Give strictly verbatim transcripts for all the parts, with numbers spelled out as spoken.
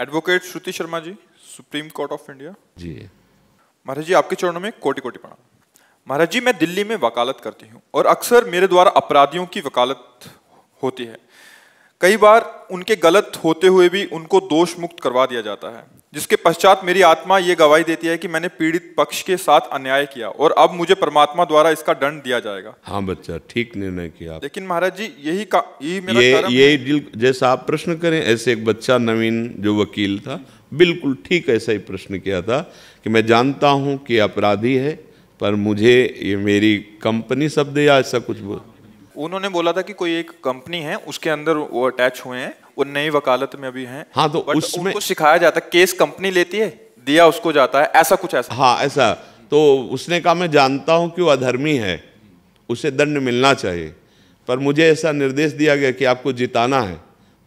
Advocate Shruti Sharma ji, supreme court of India ji. महाराज जी आपके चरणों में कोटि कोटि प्रणाम। महाराज जी मैं दिल्ली में वकालत करती हूँ और अक्सर मेरे द्वारा अपराधियों की वकालत होती है। कई बार उनके गलत होते हुए भी उनको दोष मुक्त करवा दिया जाता है, जिसके पश्चात मेरी आत्मा ये गवाही देती है कि मैंने पीड़ित पक्ष के साथ अन्याय किया और अब मुझे परमात्मा द्वारा इसका दंड दिया जाएगा। हाँ बच्चा, ठीक निर्णय किया। लेकिन महाराज जी यही का यही मेरा ये, ये दिल, जैसा आप प्रश्न करें ऐसे एक बच्चा नवीन जो वकील था बिल्कुल ठीक ऐसा ही प्रश्न किया था कि मैं जानता हूँ कि अपराधी है पर मुझे ये मेरी कंपनी शब्द या ऐसा कुछ बोल उन्होंने बोला था कि कोई एक कंपनी है उसके अंदर वो अटैच हुए हैं, वो नई वकालत में अभी हैं। हाँ तो उसमें उनको सिखाया जाता है केस कंपनी लेती है दिया उसको जाता है ऐसा कुछ ऐसा। हाँ ऐसा तो उसने कहा मैं जानता हूँ कि वो अधर्मी है उसे दंड मिलना चाहिए पर मुझे ऐसा निर्देश दिया गया कि आपको जिताना है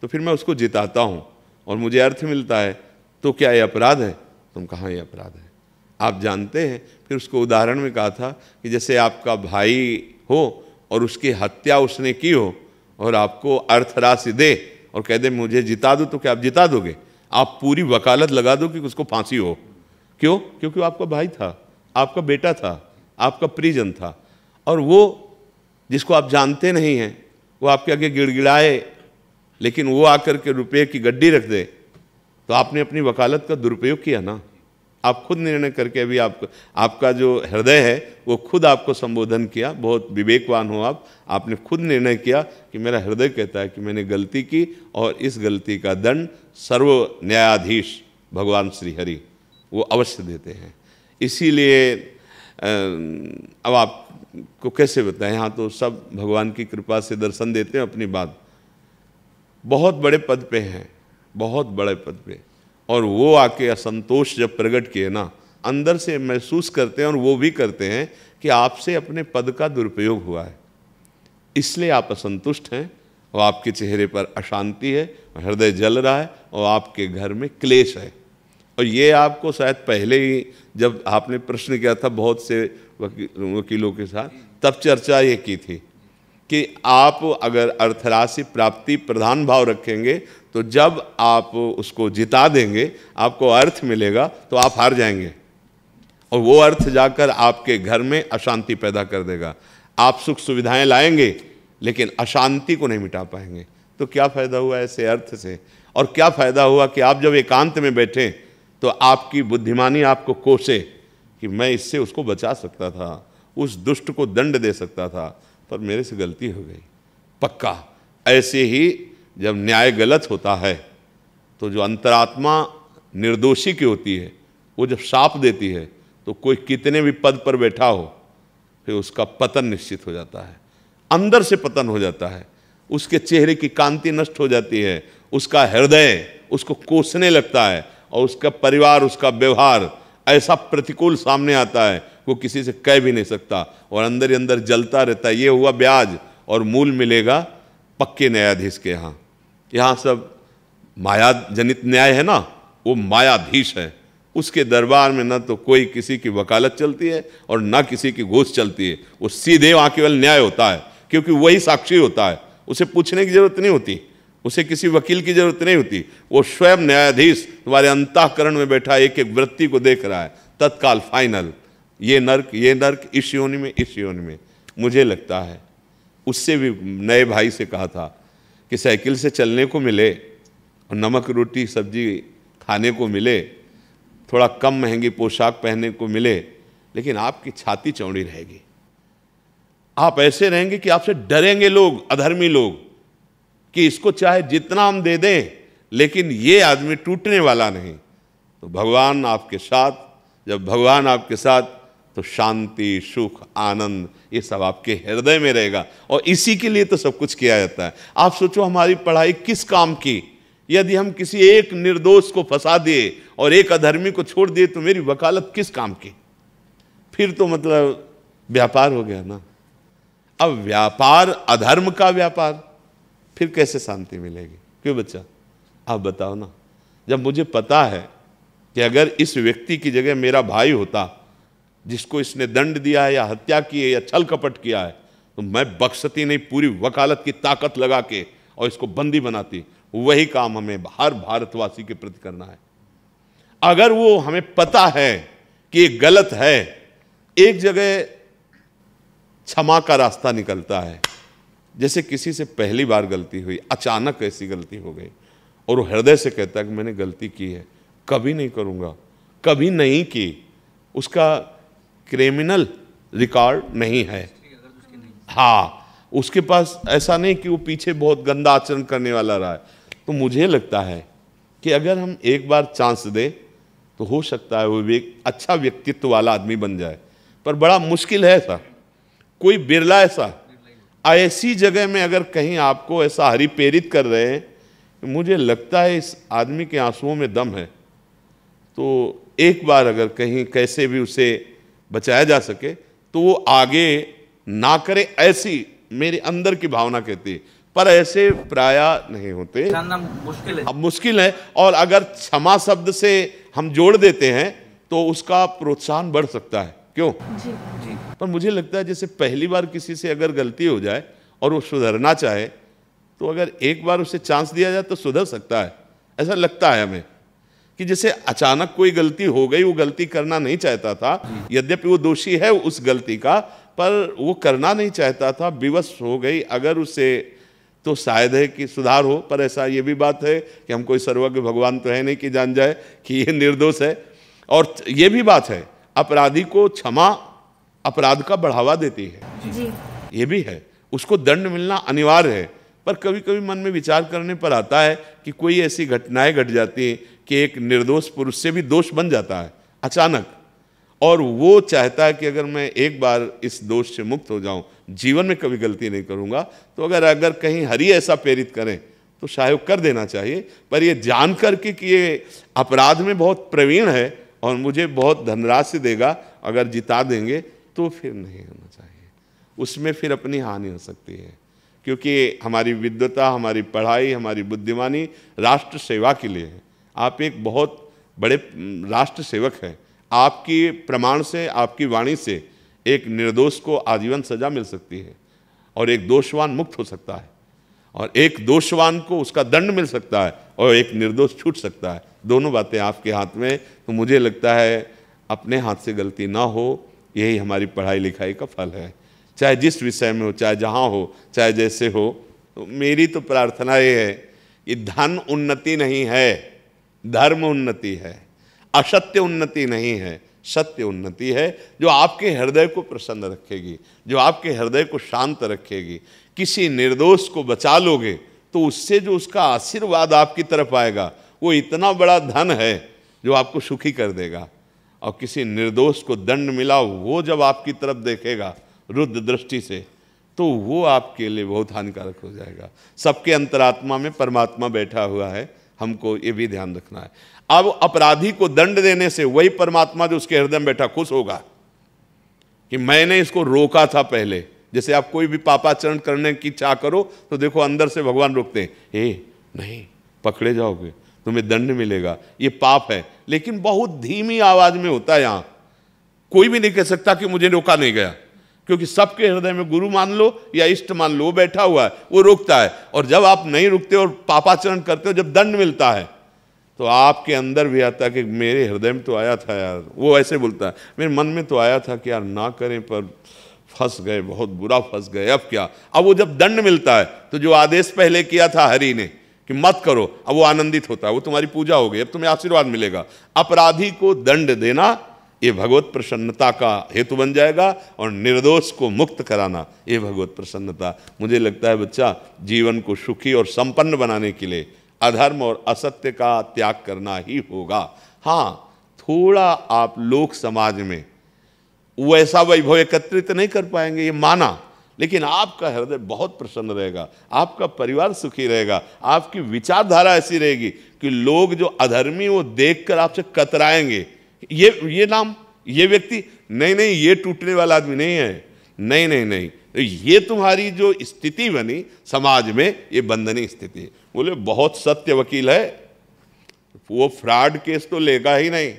तो फिर मैं उसको जिताता हूँ और मुझे अर्थ मिलता है। तो क्या ये अपराध है? तुम कहाँ ये अपराध है आप जानते हैं। फिर उसको उदाहरण में कहा था कि जैसे आपका भाई हो और उसकी हत्या उसने की हो और आपको अर्थराशि दे और कह दे मुझे जिता दो तो क्या आप जिता दोगे? आप पूरी वकालत लगा दो कि उसको फांसी हो। क्यों? क्योंकि वो आपका भाई था, आपका बेटा था, आपका परिजन था और वो जिसको आप जानते नहीं हैं वो आपके आगे गिड़गिड़ाए लेकिन वो आकर के रुपये की गड्डी रख दे तो आपने अपनी वकालत का दुरुपयोग किया ना। आप खुद निर्णय करके अभी आप, आपका जो हृदय है वो खुद आपको संबोधन किया। बहुत विवेकवान हो आप, आपने खुद निर्णय किया कि मेरा हृदय कहता है कि मैंने गलती की और इस गलती का दंड सर्व न्यायाधीश भगवान श्रीहरि वो अवश्य देते हैं। इसीलिए अब आपको कैसे बताएं, यहाँ तो सब भगवान की कृपा से दर्शन देते हैं अपनी बात। बहुत बड़े पद पे हैं, बहुत बड़े पद पे और वो आके असंतोष जब प्रकट किए ना अंदर से महसूस करते हैं और वो भी करते हैं कि आपसे अपने पद का दुरुपयोग हुआ है इसलिए आप असंतुष्ट हैं और आपके चेहरे पर अशांति है, हृदय जल रहा है और आपके घर में क्लेश है। और ये आपको शायद पहले ही जब आपने प्रश्न किया था बहुत से वकीलों के साथ तब चर्चा ये की थी कि आप अगर अर्थराशि प्राप्ति प्रधान भाव रखेंगे तो जब आप उसको जिता देंगे आपको अर्थ मिलेगा तो आप हार जाएंगे और वो अर्थ जाकर आपके घर में अशांति पैदा कर देगा। आप सुख सुविधाएं लाएंगे लेकिन अशांति को नहीं मिटा पाएंगे तो क्या फ़ायदा हुआ ऐसे अर्थ से? और क्या फ़ायदा हुआ कि आप जब एकांत में बैठें तो आपकी बुद्धिमानी आपको कोसे कि मैं इससे उसको बचा सकता था, उस दुष्ट को दंड दे सकता था पर मेरे से गलती हो गई। पक्का ऐसे ही जब न्याय गलत होता है तो जो अंतरात्मा निर्दोषी की होती है वो जब शाप देती है तो कोई कितने भी पद पर बैठा हो फिर उसका पतन निश्चित हो जाता है, अंदर से पतन हो जाता है, उसके चेहरे की कांति नष्ट हो जाती है, उसका हृदय उसको कोसने लगता है और उसका परिवार उसका व्यवहार ऐसा प्रतिकूल सामने आता है वो किसी से कह भी नहीं सकता और अंदर ही अंदर जलता रहता है। ये हुआ ब्याज और मूल मिलेगा पक्के न्यायाधीश के यहाँ। यहाँ सब माया जनित न्याय है ना, वो मायाधीश है, उसके दरबार में ना तो कोई किसी की वकालत चलती है और ना किसी की घूस चलती है। वो सीधे वहाँ केवल न्याय होता है क्योंकि वही साक्षी होता है, उसे पूछने की जरूरत नहीं होती, उसे किसी वकील की जरूरत नहीं होती। वो स्वयं न्यायाधीश तुम्हारे अंतःकरण में बैठा एक एक वृत्ति को देख रहा है, तत्काल फाइनल, ये नर्क ये नर्क, इस योनि में इस योनि में। मुझे लगता है उससे भी नए भाई से कहा था कि साइकिल से चलने को मिले और नमक रोटी सब्जी खाने को मिले, थोड़ा कम महंगी पोशाक पहनने को मिले लेकिन आपकी छाती चौड़ी रहेगी। आप ऐसे रहेंगे कि आपसे डरेंगे लोग, अधर्मी लोग, कि इसको चाहे जितना हम दे दें लेकिन ये आदमी टूटने वाला नहीं। तो भगवान आपके साथ, जब भगवान आपके साथ तो शांति, सुख, आनंद ये सब आपके हृदय में रहेगा और इसी के लिए तो सब कुछ किया जाता है। आप सोचो हमारी पढ़ाई किस काम की, यदि हम किसी एक निर्दोष को फंसा दिए और एक अधर्मी को छोड़ दिए तो मेरी वकालत किस काम की? फिर तो मतलब व्यापार हो गया ना। अब व्यापार, अधर्म का व्यापार, फिर कैसे शांति मिलेगी? क्यों बच्चा आप बताओ ना। जब मुझे पता है कि अगर इस व्यक्ति की जगह मेरा भाई होता जिसको इसने दंड दिया है या हत्या की है या छल कपट किया है तो मैं बख्शती नहीं, पूरी वकालत की ताकत लगा के और इसको बंदी बनाती। वही काम हमें हर भारतवासी के प्रति करना है। अगर वो हमें पता है कि ये गलत है, एक जगह क्षमा का रास्ता निकलता है। जैसे किसी से पहली बार गलती हुई, अचानक ऐसी गलती हो गई और वो हृदय से कहता है कि मैंने गलती की है, कभी नहीं करूँगा, कभी नहीं की, उसका क्रिमिनल रिकॉर्ड नहीं है। हाँ, उसके पास ऐसा नहीं कि वो पीछे बहुत गंदा आचरण करने वाला रहा है। तो मुझे लगता है कि अगर हम एक बार चांस दें तो हो सकता है वो भी एक अच्छा व्यक्तित्व वाला आदमी बन जाए, पर बड़ा मुश्किल है ऐसा, कोई बिरला ऐसा। ऐसी जगह में अगर कहीं आपको ऐसा हरि प्रेरित कर रहे हैं, मुझे लगता है इस आदमी के आंसुओं में दम है। तो एक बार अगर कहीं कैसे भी उसे बचाया जा सके तो वो आगे ना करे, ऐसी मेरे अंदर की भावना कहती है, पर ऐसे प्राय नहीं होते। मुश्किल है, अब मुश्किल है। और अगर क्षमा शब्द से हम जोड़ देते हैं तो उसका प्रोत्साहन बढ़ सकता है। क्यों जी, जी। पर मुझे लगता है जैसे पहली बार किसी से अगर गलती हो जाए और वो सुधरना चाहे तो अगर एक बार उसे चांस दिया जाए तो सुधर सकता है। ऐसा लगता है हमें कि जैसे अचानक कोई गलती हो गई, वो गलती करना नहीं चाहता था, यद्यपि वो दोषी है उस गलती का, पर वो करना नहीं चाहता था, विवश हो गई अगर उसे, तो शायद है कि सुधार हो। पर ऐसा ये भी बात है कि हम कोई सर्वज्ञ भगवान तो है नहीं कि जान जाए कि ये निर्दोष है। और ये भी बात है, अपराधी को क्षमा अपराध का बढ़ावा देती है जी। ये भी है, उसको दंड मिलना अनिवार्य है। पर कभी कभी मन में विचार करने पर आता है कि कोई ऐसी घटनाएं घट जाती हैं कि एक निर्दोष पुरुष से भी दोष बन जाता है अचानक, और वो चाहता है कि अगर मैं एक बार इस दोष से मुक्त हो जाऊं, जीवन में कभी गलती नहीं करूंगा। तो अगर अगर कहीं हरि ऐसा प्रेरित करें तो शायद कर देना चाहिए। पर ये जान करके कि ये अपराध में बहुत प्रवीण है और मुझे बहुत धनराशि देगा अगर जिता देंगे, तो फिर नहीं होना चाहिए, उसमें फिर अपनी हानि हो सकती है। क्योंकि हमारी विद्वता, हमारी पढ़ाई, हमारी बुद्धिमानी राष्ट्र सेवा के लिए है। आप एक बहुत बड़े राष्ट्र सेवक हैं, आपकी प्रमाण से, आपकी वाणी से एक निर्दोष को आजीवन सजा मिल सकती है और एक दोषवान मुक्त हो सकता है, और एक दोषवान को उसका दंड मिल सकता है और एक निर्दोष छूट सकता है। दोनों बातें आपके हाथ में। तो मुझे लगता है अपने हाथ से गलती ना हो, यही हमारी पढ़ाई लिखाई का फल है, चाहे जिस विषय में हो, चाहे जहाँ हो, चाहे जैसे हो। तो मेरी तो प्रार्थना ये है कि धन उन्नति नहीं है, धर्म उन्नति है, असत्य उन्नति नहीं है, सत्य उन्नति है, जो आपके हृदय को प्रसन्न रखेगी, जो आपके हृदय को शांत रखेगी। किसी निर्दोष को बचा लोगे तो उससे जो उसका आशीर्वाद आपकी तरफ आएगा वो इतना बड़ा धन है जो आपको सुखी कर देगा। और किसी निर्दोष को दंड मिला, वो जब आपकी तरफ देखेगा रुद्र दृष्टि से, तो वो आपके लिए बहुत हानिकारक हो जाएगा। सबके अंतरात्मा में परमात्मा बैठा हुआ है, हमको ये भी ध्यान रखना है। अब अपराधी को दंड देने से वही परमात्मा जो उसके हृदय में बैठा खुश होगा कि मैंने इसको रोका था पहले। जैसे आप कोई भी पापाचरण करने की चाह करो तो देखो अंदर से भगवान रोकते हैं, ए नहीं पकड़े जाओगे, तुम्हें दंड मिलेगा, ये पाप है। लेकिन बहुत धीमी आवाज में होता है। यहाँ कोई भी नहीं कह सकता कि मुझे रोका नहीं गया, क्योंकि सबके हृदय में गुरु मान लो या इष्ट मान लो, वो बैठा हुआ है, वो रोकता है। और जब आप नहीं रुकते और पापाचरण करते हो, जब दंड मिलता है तो आपके अंदर भी आता है कि मेरे हृदय में तो आया था यार, वो ऐसे बोलता है, मेरे मन में तो आया था कि यार ना करें, पर फंस गए, बहुत बुरा फंस गए, अब क्या। अब वो जब दंड मिलता है तो जो आदेश पहले किया था हरि ने कि मत करो, अब वो आनंदित होता है, वो तुम्हारी पूजा हो गई, अब तुम्हें आशीर्वाद मिलेगा। अपराधी को दंड देना ये भगवत प्रसन्नता का हेतु बन जाएगा, और निर्दोष को मुक्त कराना ये भगवत प्रसन्नता। मुझे लगता है बच्चा, जीवन को सुखी और संपन्न बनाने के लिए अधर्म और असत्य का त्याग करना ही होगा। हाँ, थोड़ा आप लोक समाज में वैसा वैभव एकत्रित नहीं कर पाएंगे, ये माना, लेकिन आपका हृदय बहुत प्रसन्न रहेगा, आपका परिवार सुखी रहेगा, आपकी विचारधारा ऐसी रहेगी कि लोग जो अधर्मी वो देखकर आपसे कतराएंगे, ये ये नाम, ये व्यक्ति, नहीं नहीं ये टूटने वाला आदमी नहीं है, नहीं नहीं नहीं ये तुम्हारी जो स्थिति बनी समाज में, ये बंधनीय स्थिति है। बोले बहुत सत्य वकील है, वो फ्रॉड केस तो लेगा ही नहीं,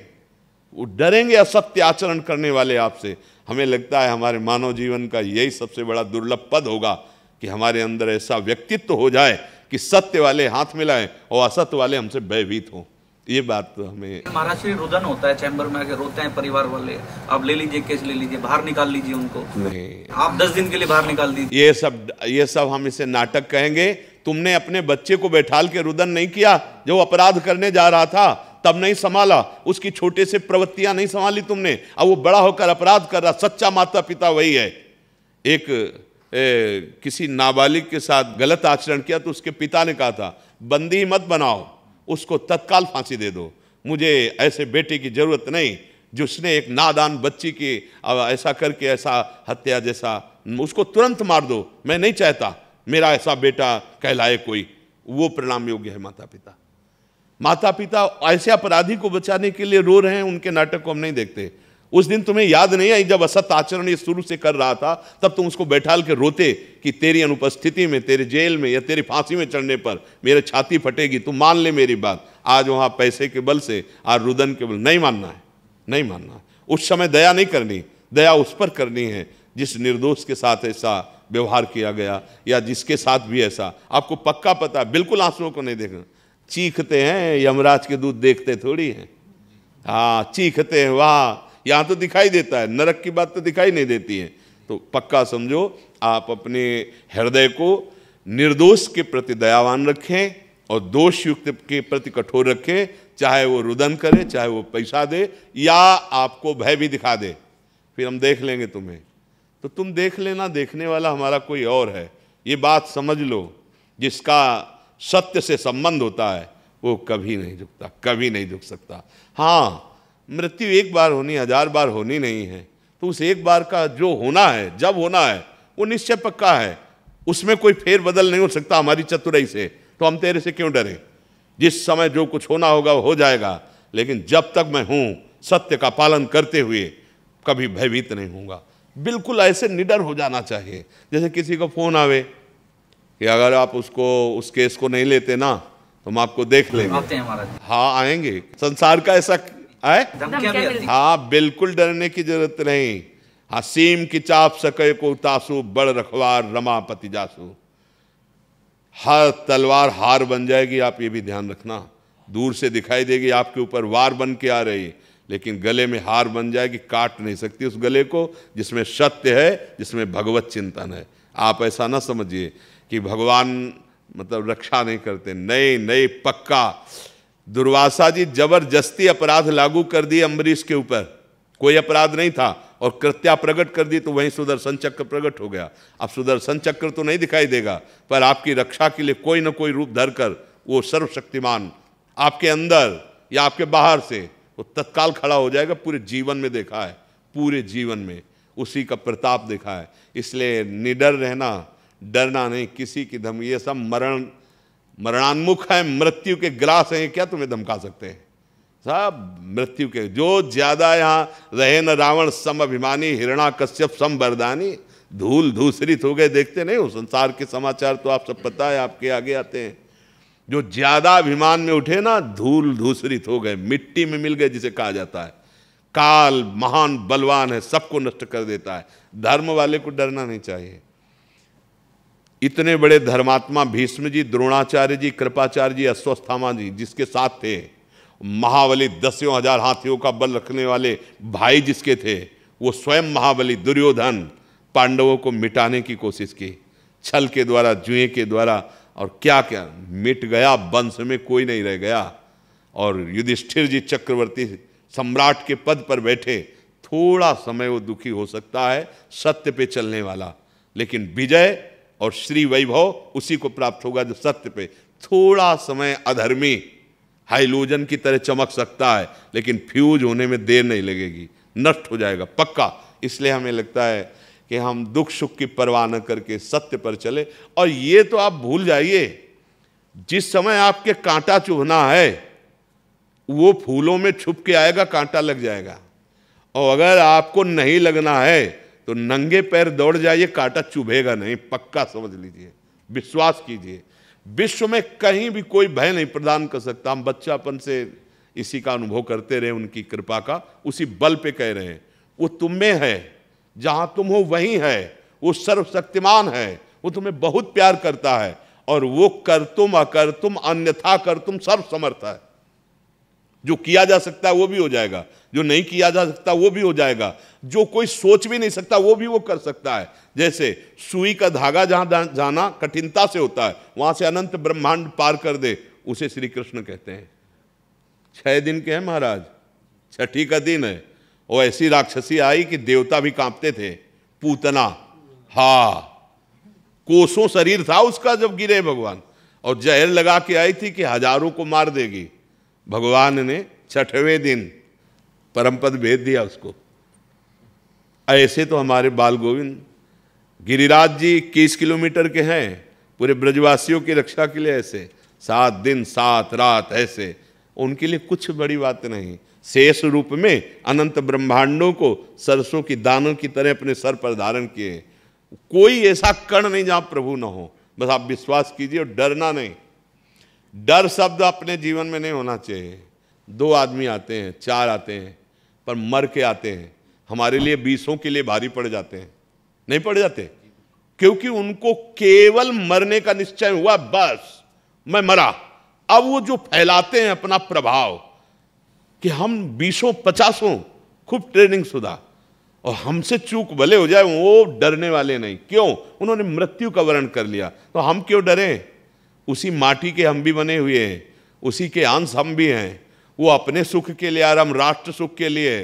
वो डरेंगे असत्य आचरण करने वाले आपसे। हमें लगता है हमारे मानव जीवन का यही सबसे बड़ा दुर्लभ पद होगा कि हमारे अंदर ऐसा व्यक्तित्व हो जाए कि सत्य वाले हाथ मिलाएं और असत्य वाले हमसे भयभीत हों। ये बात तो हमें महाराष्ट्र में रुदन होता है, चैम्बर में आके रोते हैं परिवार वाले, आप ले लीजिए केस ले लीजिए, बाहर निकाल लीजिए उनको, नहीं आप दस दिन के लिए बाहर निकाल दीजिए। ये सब ये सब हम इसे नाटक कहेंगे। तुमने अपने बच्चे को बैठाल के रुदन नहीं किया, जो अपराध करने जा रहा था तब नहीं संभाला, उसकी छोटे से प्रवृत्तियां नहीं संभाली तुमने, अब वो बड़ा होकर अपराध कर रहा। सच्चा माता पिता वही है। एक ए, किसी नाबालिग के साथ गलत आचरण किया तो उसके पिता ने कहा था बंदी मत बनाओ, उसको तत्काल फांसी दे दो, मुझे ऐसे बेटे की जरूरत नहीं जिसने एक नादान बच्ची की ऐसा करके ऐसा हत्या जैसा, उसको तुरंत मार दो, मैं नहीं चाहता मेरा ऐसा बेटा कहलाए कोई। वो प्रणाम योग्य है माता पिता। माता पिता ऐसे अपराधी को बचाने के लिए रो रहे हैं, उनके नाटक को हम नहीं देखते। उस दिन तुम्हें याद नहीं आई जब असत आचरण ये शुरू से कर रहा था, तब तुम उसको बैठाल के रोते कि तेरी अनुपस्थिति में, तेरे जेल में या तेरी फांसी में चढ़ने पर मेरे छाती फटेगी, तू मान ले मेरी बात। आज वहाँ पैसे के बल से, आज रुदन के बल, नहीं मानना है, नहीं मानना। उस समय दया नहीं करनी, दया उस पर करनी है जिस निर्दोष के साथ ऐसा व्यवहार किया गया या जिसके साथ भी ऐसा। आपको पक्का पता है, बिल्कुल आंसुओं को नहीं देखना। चीखते हैं यमराज के दूध देखते थोड़ी हैं। हाँ चीखते हैं, वाह यहाँ तो दिखाई देता है, नरक की बात तो दिखाई नहीं देती है। तो पक्का समझो, आप अपने हृदय को निर्दोष के प्रति दयावान रखें और दोषयुक्त के प्रति कठोर रखें, चाहे वो रुदन करे, चाहे वो पैसा दे या आपको भय भी दिखा दे, फिर हम देख लेंगे तुम्हें। तो तुम देख लेना, देखने वाला हमारा कोई और है, ये बात समझ लो। जिसका सत्य से संबंध होता है वो कभी नहीं झुकता, कभी नहीं झुक सकता। हाँ, मृत्यु एक बार होनी हजार बार होनी नहीं है, तो उस एक बार का जो होना है, जब होना है, वो निश्चय पक्का है, उसमें कोई फेर बदल नहीं हो सकता हमारी चतुराई से। तो हम तेरे से क्यों डरें? जिस समय जो कुछ होना होगा वो हो जाएगा, लेकिन जब तक मैं हूँ सत्य का पालन करते हुए कभी भयभीत नहीं होऊंगा। बिल्कुल ऐसे निडर हो जाना चाहिए। जैसे किसी को फ़ोन आवे कि अगर आप उसको उस केस को नहीं लेते ना तो हम आपको देख लेंगे, आते हैं महाराज। हाँ आएंगे, संसार का ऐसा है। हाँ बिल्कुल डरने की जरूरत नहीं। हसीम की चाप सके को तासु, बड़ रखवार रमापति जासु। हर तलवार हार बन जाएगी, आप ये भी ध्यान रखना। दूर से दिखाई देगी, आपके ऊपर वार बन के आ रही है, लेकिन गले में हार बन जाएगी, काट नहीं सकती उस गले को जिसमें सत्य है, जिसमें भगवत चिंतन है। आप ऐसा ना समझिए कि भगवान मतलब रक्षा नहीं करते, नहीं नहीं पक्का। दुर्वासा जी जबरदस्ती अपराध लागू कर दिए अम्बरीश के ऊपर, कोई अपराध नहीं था, और कृत्या प्रकट कर दी, तो वहीं सुदर्शन चक्र प्रकट हो गया। अब सुदर्शन चक्र तो नहीं दिखाई देगा, पर आपकी रक्षा के लिए कोई ना कोई रूप धर कर वो सर्वशक्तिमान आपके अंदर या आपके बाहर से वो तत्काल खड़ा हो जाएगा। पूरे जीवन में देखा है, पूरे जीवन में उसी का प्रताप देखा है। इसलिए निडर रहना, डरना नहीं किसी की धमकी। ये सब मरण मरणान्मुख है, मृत्यु के ग्रास हैं, क्या तुम्हें धमका सकते हैं? सब मृत्यु के। जो ज्यादा यहाँ रहे न रावण सम अभिमानी, हिरणा कश्यप सम बरदानी। धूल धूसरित हो गए, देखते नहीं हो संसार के समाचार, तो आप सब पता है, आपके आगे आते हैं। जो ज्यादा अभिमान में उठे ना, धूल धूसरित हो गए, मिट्टी में मिल गए जिसे कहा जाता है। काल महान बलवान है, सबको नष्ट कर देता है। धर्म वाले को डरना नहीं चाहिए। इतने बड़े धर्मात्मा भीष्म जी, द्रोणाचार्य जी, कृपाचार्य जी, अश्वत्थामा जी जिसके साथ थे, महाबली दसियों हजार हाथियों का बल रखने वाले भाई जिसके थे, वो स्वयं महाबली दुर्योधन पांडवों को मिटाने की कोशिश की, छल के द्वारा, जुए के द्वारा, और क्या क्या मिट गया, वंश में कोई नहीं रह गया। और युधिष्ठिर जी चक्रवर्ती सम्राट के पद पर बैठे, थोड़ा समय वो दुखी हो सकता है, सत्य पे चलने वाला, लेकिन विजय और श्री वैभव उसी को प्राप्त होगा जो सत्य पे। थोड़ा समय अधर्मी हाइलोजन की तरह चमक सकता है, लेकिन फ्यूज होने में देर नहीं लगेगी, नष्ट हो जाएगा पक्का। इसलिए हमें लगता है कि हम दुख सुख की परवाह न करके सत्य पर चले। और ये तो आप भूल जाइए, जिस समय आपके कांटा चुभना है वो फूलों में छुप के आएगा, कांटा लग जाएगा। और अगर आपको नहीं लगना है तो नंगे पैर दौड़ जाइए, कांटा चुभेगा नहीं, पक्का समझ लीजिए, विश्वास कीजिए। विश्व में कहीं भी कोई भय नहीं प्रदान कर सकता। हम बच्चापन से इसी का अनुभव करते रहे, उनकी कृपा का, उसी बल पे कह रहे हैं। वो तुम में है, जहाँ तुम हो वहीं है, वो सर्वशक्तिमान है, वो तुम्हें बहुत प्यार करता है। और वो कर तुम अकर तुम अन्यथा कर तुम सर्व समर्थ है। जो किया जा सकता है वो भी हो जाएगा, जो नहीं किया जा सकता वो भी हो जाएगा, जो कोई सोच भी नहीं सकता वो भी वो कर सकता है। जैसे सुई का धागा जहाँ जाना कठिनता से होता है वहाँ से अनंत ब्रह्मांड पार कर दे, उसे श्री कृष्ण कहते हैं। छः दिन के हैं महाराज, छठी का दिन है। और ऐसी राक्षसी आई कि देवता भी कांपते थे। पूतना, हा कोसों शरीर था उसका जब गिरे भगवान, और जहर लगा के आई थी कि हजारों को मार देगी। भगवान ने छठवें दिन परमपद भेज दिया उसको। ऐसे तो हमारे बाल गोविंद गिरिराज जी इक्कीस किलोमीटर के हैं, पूरे ब्रजवासियों की रक्षा के लिए ऐसे सात दिन सात रात ऐसे, उनके लिए कुछ बड़ी बात नहीं। शेष रूप में अनंत ब्रह्मांडों को सरसों की दानों की तरह अपने सर पर धारण किए। कोई ऐसा कण नहीं जहाँ प्रभु न हो। बस आप विश्वास कीजिए और डरना नहीं। डर शब्द अपने जीवन में नहीं होना चाहिए। दो आदमी आते हैं, चार आते हैं, पर मर के आते हैं। हमारे लिए बीसों के लिए भारी पड़ जाते हैं, नहीं पड़ जाते, क्योंकि उनको केवल मरने का निश्चय हुआ, बस मैं मरा। अब वो जो फैलाते हैं अपना प्रभाव कि हम बीसों पचासों खूब ट्रेनिंग सुधा, और हमसे चूक भले हो जाए, वो डरने वाले नहीं। क्यों? उन्होंने मृत्यु का वर्ण कर लिया। तो हम क्यों डरें? उसी माटी के हम भी बने हुए हैं, उसी के अंश हम भी हैं। वो अपने सुख के लिए और हम राष्ट्र सुख के लिए।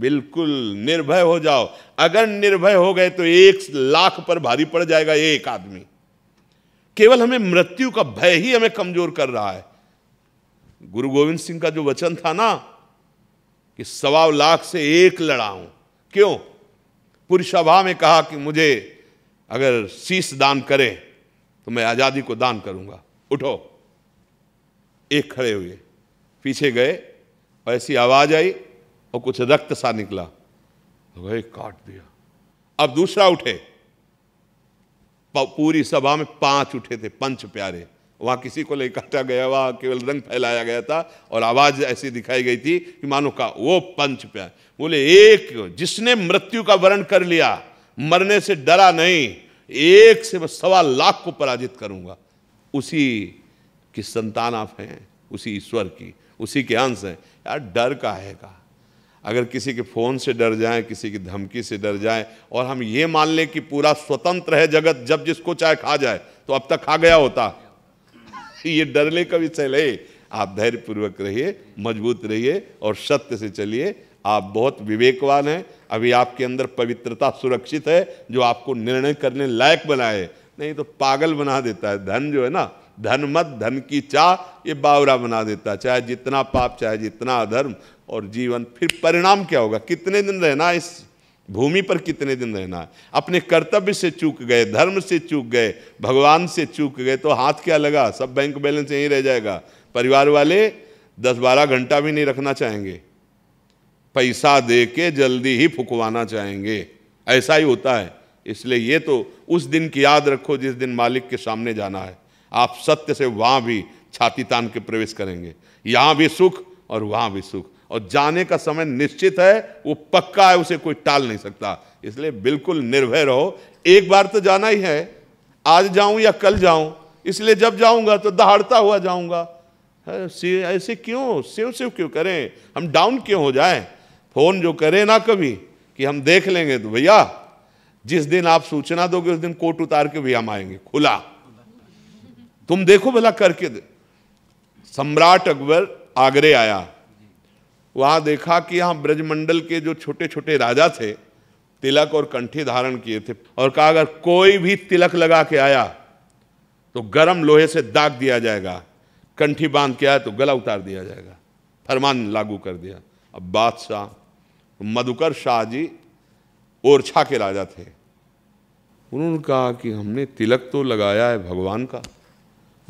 बिल्कुल निर्भय हो जाओ। अगर निर्भय हो गए तो एक लाख पर भारी पड़ जाएगा एक आदमी। केवल हमें मृत्यु का भय ही हमें कमजोर कर रहा है। गुरु गोविंद सिंह का जो वचन था ना कि सवा लाख से एक लड़ा हूं। क्यों? पूरी सभा में कहा कि मुझे अगर शीश दान करें तो मैं आज़ादी को दान करूंगा। उठो, एक खड़े हुए, पीछे गए और ऐसी आवाज आई और कुछ रक्त सा निकला, तो भाई काट दिया। अब दूसरा उठे, पूरी सभा में पांच उठे थे, पंच प्यारे। वहाँ किसी को ले काटा गया, वहाँ केवल रंग फैलाया गया था और आवाज़ ऐसी दिखाई गई थी कि मानो का वो पंच प्यारे। बोले एक जिसने मृत्यु का वरण कर लिया, मरने से डरा नहीं, एक से बस सवा लाख को पराजित करूँगा। उसी की संतान आप हैं, उसी ईश्वर की, उसी के अंश हैं। यार डर का हैगा। अगर किसी के फ़ोन से डर जाएं, किसी की धमकी से डर जाएं, और हम ये मान लें कि पूरा स्वतंत्र है जगत, जब जिसको चाहे खा जाए, तो अब तक खा गया होता। ये डरने का विषय नहीं। आप धैर्यपूर्वक रहिए, मजबूत रहिए और सत्य से चलिए। आप बहुत विवेकवान हैं। अभी आपके अंदर पवित्रता सुरक्षित है जो आपको निर्णय करने लायक बनाए, नहीं तो पागल बना देता है। धन जो है ना, धन मत, धन की चाह, ये बावरा बना देता है। चाहे जितना पाप, चाहे जितना अधर्म, और जीवन फिर परिणाम क्या होगा? कितने दिन रहना है इस भूमि पर, कितने दिन रहना है? अपने कर्तव्य से चूक गए, धर्म से चूक गए, भगवान से चूक गए, तो हाथ क्या लगा? सब बैंक बैलेंस यहीं रह जाएगा। परिवार वाले दस बारह घंटा भी नहीं रखना चाहेंगे, पैसा दे के जल्दी ही फुकवाना चाहेंगे। ऐसा ही होता है। इसलिए ये तो उस दिन की याद रखो जिस दिन मालिक के सामने जाना है। आप सत्य से वहाँ भी छाती तान के प्रवेश करेंगे, यहाँ भी सुख और वहाँ भी सुख। और जाने का समय निश्चित है, वो पक्का है, उसे कोई टाल नहीं सकता। इसलिए बिल्कुल निर्भय रहो। एक बार तो जाना ही है, आज जाऊं या कल जाऊं, इसलिए जब जाऊंगा तो दहाड़ता हुआ जाऊंगा। ऐसे क्यों सेव सेव क्यों करें? हम डाउन क्यों हो जाएं? फोन जो करें ना कभी कि हम देख लेंगे, तो भैया जिस दिन आप सूचना दोगे उस दिन कोट उतार के भी हम आएंगे, खुला, तुम देखो भला करके। सम्राट अकबर आगरे आया, वहाँ देखा कि यहाँ ब्रजमंडल के जो छोटे छोटे राजा थे तिलक और कंठी धारण किए थे, और कहा अगर कोई भी तिलक लगा के आया तो गरम लोहे से दाग दिया जाएगा, कंठी बांध के आया तो गला उतार दिया जाएगा। फरमान लागू कर दिया। अब बादशाह मधुकर शाह जी ओरछा के राजा थे, उन्होंने कहा कि हमने तिलक तो लगाया है भगवान का,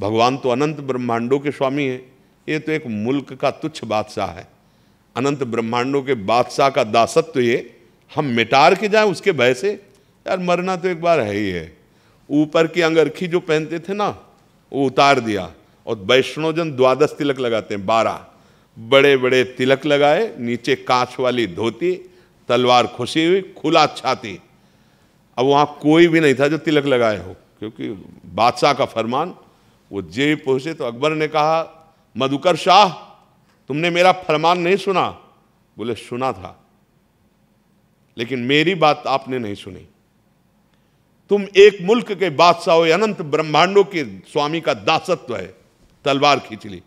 भगवान तो अनंत ब्रह्मांडों के स्वामी हैं, ये तो एक मुल्क का तुच्छ बादशाह है। अनंत ब्रह्मांडों के बादशाह का दासत्व तो ये हम मिटार के जाएं उसके भय से? यार मरना तो एक बार है ही है। ऊपर की अंगरखी जो पहनते थे ना वो उतार दिया, और वैष्णोजन द्वादश तिलक लगाते हैं, बारह बड़े बड़े तिलक लगाए, नीचे कांच वाली धोती, तलवार खुशी हुई, खुला छाती। अब वहाँ कोई भी नहीं था जो तिलक लगाए हो, क्योंकि बादशाह का फरमान। वो जेब पहुंचे तो अकबर ने कहा, मधुकर शाह, तुमने मेरा फरमान नहीं सुना? बोले सुना था, लेकिन मेरी बात आपने नहीं सुनी। तुम एक मुल्क के बादशाह हो, अनंत ब्रह्मांडों के स्वामी का दासत्व है। तलवार खींच ली।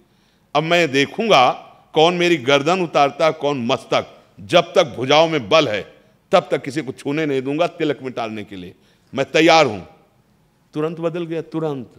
अब मैं देखूंगा कौन मेरी गर्दन उतारता, कौन मस्तक। जब तक भुजाओं में बल है तब तक किसी को छूने नहीं दूंगा। तिलक मिटालने के लिए मैं तैयार हूं। तुरंत बदल गया, तुरंत,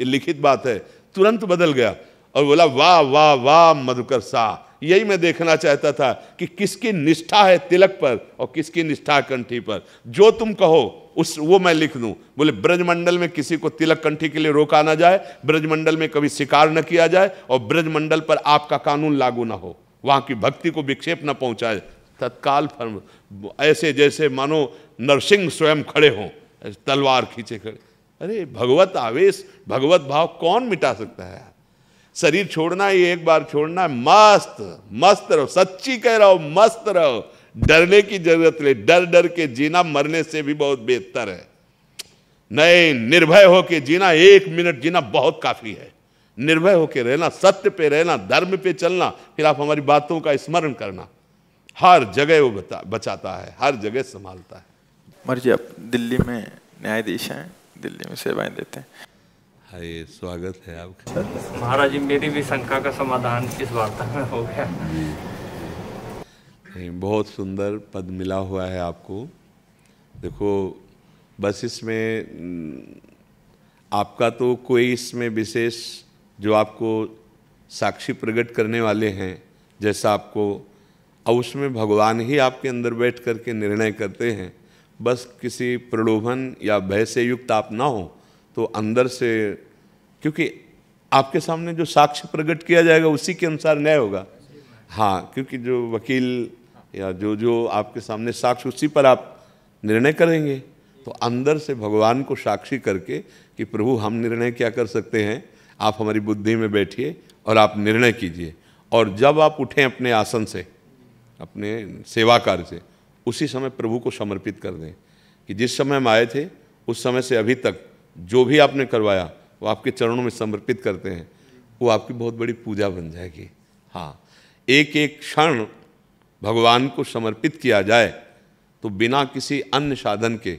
ये लिखित बात है, तुरंत बदल गया और बोला, वाह वाह वाह मधुकर शाह, यही मैं देखना चाहता था कि किसकी निष्ठा है तिलक पर और किसकी निष्ठा कंठी पर। जो तुम कहो उस वो मैं लिख दूं। बोले ब्रजमंडल में किसी को तिलक कंठी के लिए रोका ना जाए, ब्रजमंडल में कभी शिकार न किया जाए और ब्रजमंडल पर आपका कानून लागू ना हो, वहाँ की भक्ति को विक्षेप न पहुँचाए। तत्काल फर्म, ऐसे जैसे मानो नरसिंह स्वयं खड़े हों, तलवार खींचे खड़े। अरे भगवत आवेश, भगवत भाव कौन मिटा सकता है? शरीर छोड़ना, ये एक बार छोड़ना, मस्त मस्त रहो। सच्ची कह रहा हूं, मस्त रहो, डरने की जरूरत नहीं। डर डर के जीना मरने से भी बहुत बेहतर है। नहीं, निर्भय होके जीना, एक मिनट जीना बहुत काफी है। निर्भय होके रहना, सत्य पे रहना, धर्म पे चलना, फिर आप हमारी बातों का स्मरण करना। हर जगह वो बता, बचाता है, हर जगह संभालता है। मर जी, आप दिल्ली में न्यायाधीश हैं, दिल्ली में सेवाएं देते हैं। हाय, स्वागत है आपका। महाराज जी, मेरी भी शंका का समाधान इस वार्ता में हो गया। बहुत सुंदर पद मिला हुआ है आपको। देखो, बस इसमें आपका तो कोई इसमें विशेष जो आपको साक्षी प्रकट करने वाले हैं जैसा आपको, और उसमें भगवान ही आपके अंदर बैठ करके निर्णय करते हैं। बस किसी प्रलोभन या भय से युक्त आप ना हो, तो अंदर से, क्योंकि आपके सामने जो साक्ष्य प्रकट किया जाएगा उसी के अनुसार न्याय होगा। हाँ, क्योंकि जो वकील या जो जो आपके सामने साक्ष्य, उसी पर आप निर्णय करेंगे। तो अंदर से भगवान को साक्षी करके कि प्रभु, हम निर्णय क्या कर सकते हैं, आप हमारी बुद्धि में बैठिए और आप निर्णय कीजिए। और जब आप उठें अपने आसन से, अपने सेवा कार्य से, उसी समय प्रभु को समर्पित कर दें कि जिस समय हम आए थे उस समय से अभी तक जो भी आपने करवाया वो आपके चरणों में समर्पित करते हैं। वो आपकी बहुत बड़ी पूजा बन जाएगी। हाँ, एक एक क्षण भगवान को समर्पित किया जाए तो बिना किसी अन्य साधन के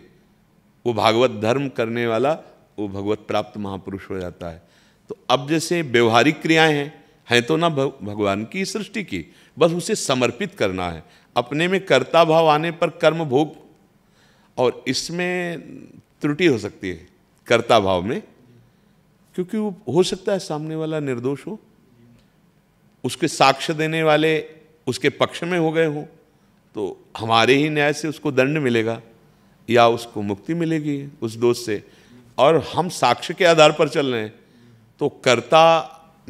वो भागवत धर्म करने वाला, वो भगवत प्राप्त महापुरुष हो जाता है। तो अब जैसे व्यवहारिक क्रियाएँ हैं, हैं तो ना भगवान की सृष्टि की, बस उसे समर्पित करना है। अपने में कर्ता भाव आने पर कर्म भोग, और इसमें त्रुटि हो सकती है कर्ता भाव में, क्योंकि वो हो सकता है सामने वाला निर्दोष हो, उसके साक्ष्य देने वाले उसके पक्ष में हो गए हों, तो हमारे ही न्याय से उसको दंड मिलेगा या उसको मुक्ति मिलेगी उस दोष से, और हम साक्ष्य के आधार पर चल रहे हैं। तो कर्ता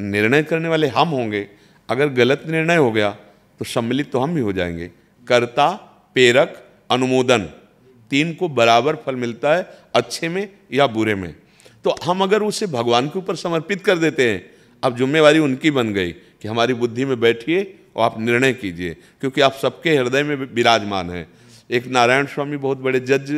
निर्णय करने वाले हम होंगे। अगर गलत निर्णय हो गया तो सम्मिलित तो हम भी हो जाएंगे। कर्ता, प्रेरक, अनुमोदन, तीन को बराबर फल मिलता है, अच्छे में या बुरे में। तो हम अगर उसे भगवान के ऊपर समर्पित कर देते हैं, अब जिम्मेवारी उनकी बन गई कि हमारी बुद्धि में बैठिए और आप निर्णय कीजिए, क्योंकि आप सबके हृदय में विराजमान हैं। एक नारायण स्वामी बहुत बड़े जज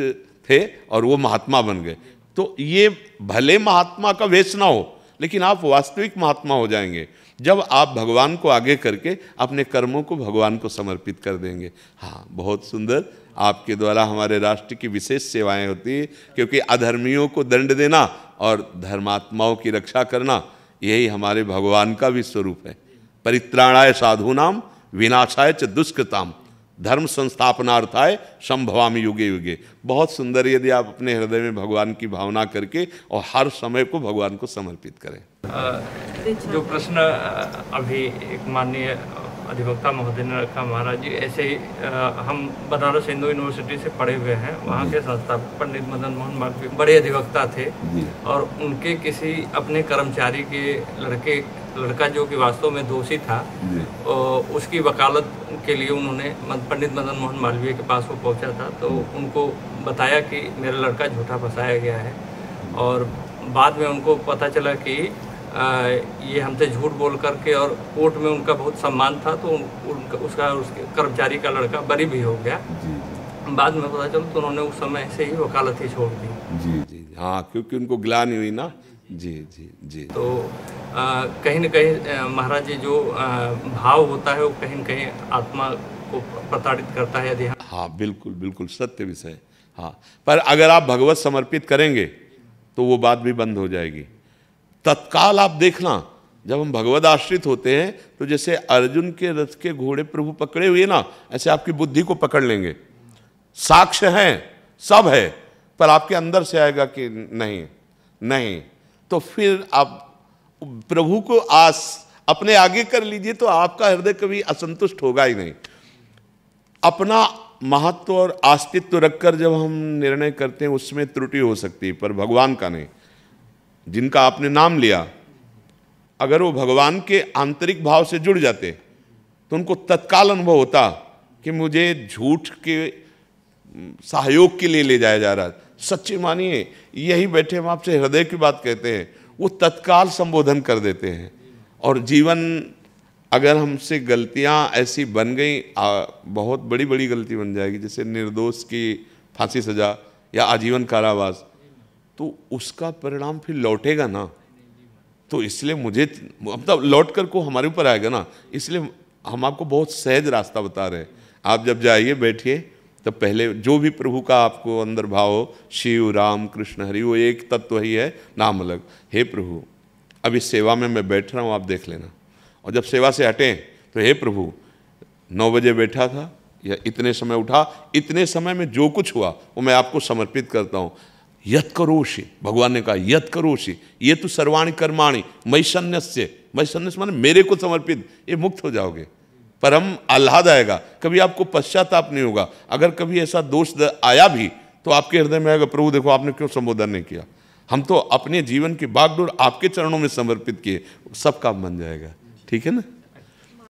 थे और वो महात्मा बन गए। तो ये भले महात्मा का वेश ना हो, लेकिन आप वास्तविक महात्मा हो जाएंगे जब आप भगवान को आगे करके अपने कर्मों को भगवान को समर्पित कर देंगे। हाँ, बहुत सुंदर। आपके द्वारा हमारे राष्ट्र की विशेष सेवाएं होती है, क्योंकि अधर्मियों को दंड देना और धर्मात्माओं की रक्षा करना, यही हमारे भगवान का भी स्वरूप है। परित्राणाय साधूनाम विनाशाय च दुष्कृताम धर्म संस्थापनार्थाय संभवामी युगे युगे। बहुत सुंदर। यदि आप अपने हृदय में भगवान की भावना करके और हर समय को भगवान को समर्पित करें। जो प्रश्न अभी एक माननीय अधिवक्ता महोदय ने रखा, महाराज जी, ऐसे ही हम बनारस हिंदू यूनिवर्सिटी से पढ़े हुए हैं। वहाँ के संस्थापक पंडित मदन मोहन मालवीय बड़े अधिवक्ता थे, और उनके किसी अपने कर्मचारी के लड़के लड़का जो कि वास्तव में दोषी था, उसकी वकालत के लिए उन्होंने पंडित मदन मोहन मालवीय के पास वो पहुँचा था। तो उनको बताया कि मेरा लड़का झूठा फंसाया गया है, और बाद में उनको पता चला कि आ, ये हमसे झूठ बोल करके, और कोर्ट में उनका बहुत सम्मान था, तो उन, उनका उसका उसके कर्मचारी का लड़का बरी भी हो गया। बाद में पता चला तो उन्होंने उस समय से ही वकालत ही छोड़ दी। जी जी हाँ, क्योंकि उनको ग्लानि हुई ना, जी जी जी तो कहीं ना कहीं महाराज जी जो आ, भाव होता है वो कहीं ना कहीं आत्मा को प्रताड़ित करता है यदि। हाँ बिल्कुल बिल्कुल सत्य विषय। हाँ, पर अगर आप भगवत समर्पित करेंगे तो वो बात भी बंद हो जाएगी। तत्काल आप देखना, जब हम भगवद आश्रित होते हैं तो जैसे अर्जुन के रथ के घोड़े प्रभु पकड़े हुए ना, ऐसे आपकी बुद्धि को पकड़ लेंगे। साक्ष्य हैं, सब है, पर आपके अंदर से आएगा कि नहीं नहीं, तो फिर आप प्रभु को आस अपने आगे कर लीजिए तो आपका हृदय कभी असंतुष्ट होगा ही नहीं। अपना महत्व और अस्तित्व रखकर जब हम निर्णय करते हैं उसमें त्रुटि हो सकती है, पर भगवान का नहीं। जिनका आपने नाम लिया, अगर वो भगवान के आंतरिक भाव से जुड़ जाते तो उनको तत्काल अनुभव होता कि मुझे झूठ के सहयोग के लिए ले जाया जा रहा है। सच्चे मानिए, यही बैठे हम आपसे हृदय की बात कहते हैं, वो तत्काल संबोधन कर देते हैं। और जीवन, अगर हमसे गलतियां ऐसी बन गई, बहुत बड़ी बड़ी गलती बन जाएगी, जैसे निर्दोष की फांसी सजा या आजीवन कारावास, तो उसका परिणाम फिर लौटेगा ना। तो इसलिए मुझे मतलब लौट कर को हमारे ऊपर आएगा ना, इसलिए हम आपको बहुत सहज रास्ता बता रहे हैं। आप जब जाइए बैठिए तब पहले जो भी प्रभु का आपको अंदर भाव हो, शिव राम कृष्ण हरि, वो एक तत्व ही है, नाम अलग। हे प्रभु, अब इस सेवा में मैं बैठ रहा हूँ, आप देख लेना। और जब सेवा से हटें तो हे प्रभु, नौ बजे बैठा था या इतने समय उठा, इतने समय में जो कुछ हुआ वो मैं आपको समर्पित करता हूँ। यत् करोषि, भगवान ने कहा यत् करोषि, ये तो सर्वाणि कर्माणि मयि सन्न्यस्य। मयि सन्न्यस्य माने मेरे को समर्पित, ये मुक्त हो जाओगे। परम आह्लाद आएगा, कभी आपको पश्चाताप नहीं होगा। अगर कभी ऐसा दोष आया भी तो आपके हृदय में आएगा, प्रभु देखो आपने क्यों संबोधन नहीं किया, हम तो अपने जीवन की बागडोर आपके चरणों में समर्पित किए। सब काम बन जाएगा, ठीक है ना।